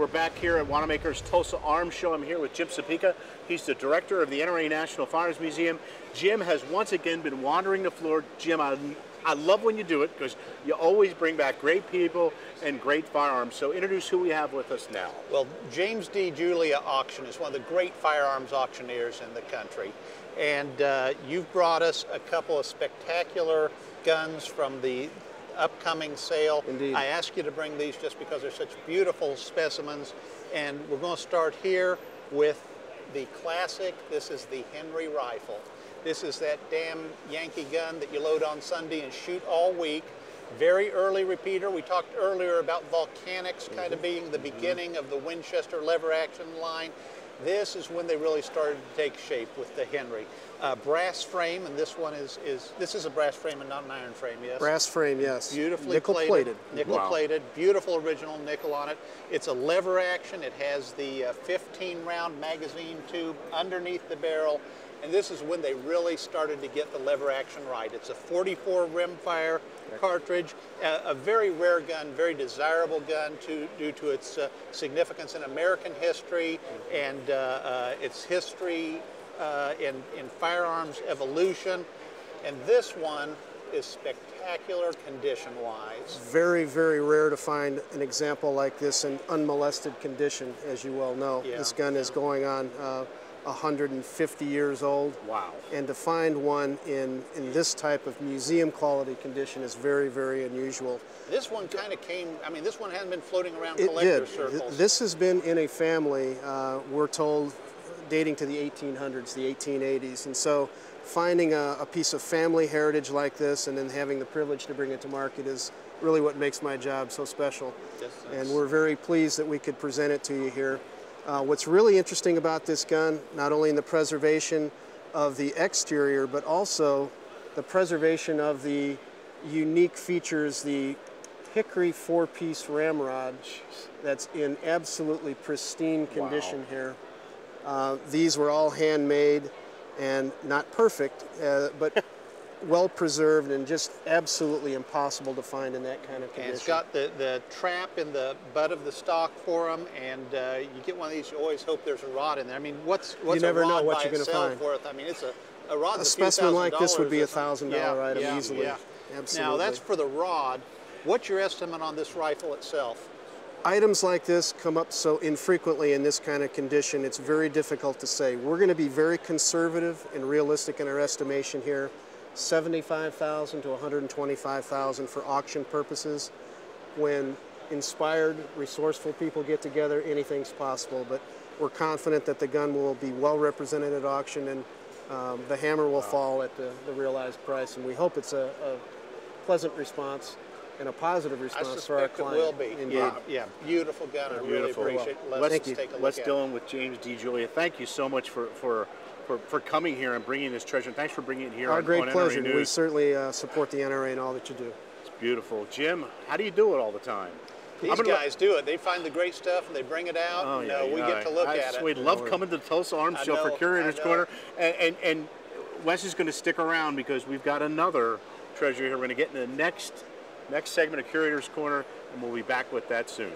We're back here at Wanenmacher's Tulsa Arms Show. I'm here with Jim Supica. He's the director of the NRA National Firearms Museum. Jim has once again been wandering the floor. Jim, I love when you do it because you always bring back great people and great firearms. So introduce who we have with us now. Well, James D. Julia Auction is one of the great firearms auctioneers in the country. And you've brought us a couple of spectacular guns from the upcoming sale. Indeed. I asked you to bring these just because they're such beautiful specimens, and we're going to start here with the classic. This is the Henry rifle. This is that damn Yankee gun that you load on Sunday and shoot all week. Very early repeater. We talked earlier about volcanics kind of being the beginning of the Winchester lever action line. This is when they really started to take shape with the Henry. Brass frame, and this one is a brass frame and not an iron frame, yes? Brass frame, yes. Beautifully nickel plated. Nickel plated, beautiful original nickel on it. It's a lever action. It has the 15 round magazine tube underneath the barrel. And this is when they really started to get the lever action right. It's a 44 rimfire cartridge, a very rare gun, very desirable gun due to its significance in American history and its history in firearms evolution. And this one is spectacular condition-wise. Very, very rare to find an example like this in unmolested condition, as you well know. Yeah. This gun is going on 150 years old. Wow. And to find one in this type of museum quality condition is very, very unusual. This one kind of came, I mean, this one hadn't been floating around collector circles. This has been in a family, we're told, dating to the 1800s, the 1880s. And so finding a piece of family heritage like this and then having the privilege to bring it to market is really what makes my job so special. Yes, and we're very pleased that we could present it to you here. What's really interesting about this gun, not only in the preservation of the exterior, but also the preservation of the unique features, the hickory four-piece ramrod that's in absolutely pristine condition here. These were all handmade and not perfect, but well-preserved and just absolutely impossible to find in that kind of condition. And it's got the trap in the butt of the stock for them, and you get one of these, you always hope there's a rod in there. I mean, what's a rod by itself worth? I mean, it's a rod's a specimen like this would be a $1,000 item easily. Yeah. Absolutely. Now, that's for the rod. What's your estimate on this rifle itself? Items like this come up so infrequently in this kind of condition, it's very difficult to say. We're going to be very conservative and realistic in our estimation here. $75,000 to $125,000 for auction purposes. When inspired, resourceful people get together, anything's possible. But we're confident that the gun will be well represented at auction, and the hammer will fall at the realized price. And we hope it's a pleasant response and a positive response for our client. I suspect it will be. Yeah, yeah, beautiful gun. I really appreciate it. Let's take a look at it. Let's go on with James D. Julia. Thank you so much for coming here and bringing this treasure. And thanks for bringing it here. Our great pleasure. We certainly support the NRA in all that you do. It's beautiful. Jim, how do you do it all the time? These guys do it. They find the great stuff and they bring it out. Oh, and we get to look at it. We love coming to the Tulsa Arms Show for Curator's Corner. And Wes is going to stick around because we've got another treasure here. We're going to get in the next segment of Curator's Corner, and we'll be back with that soon.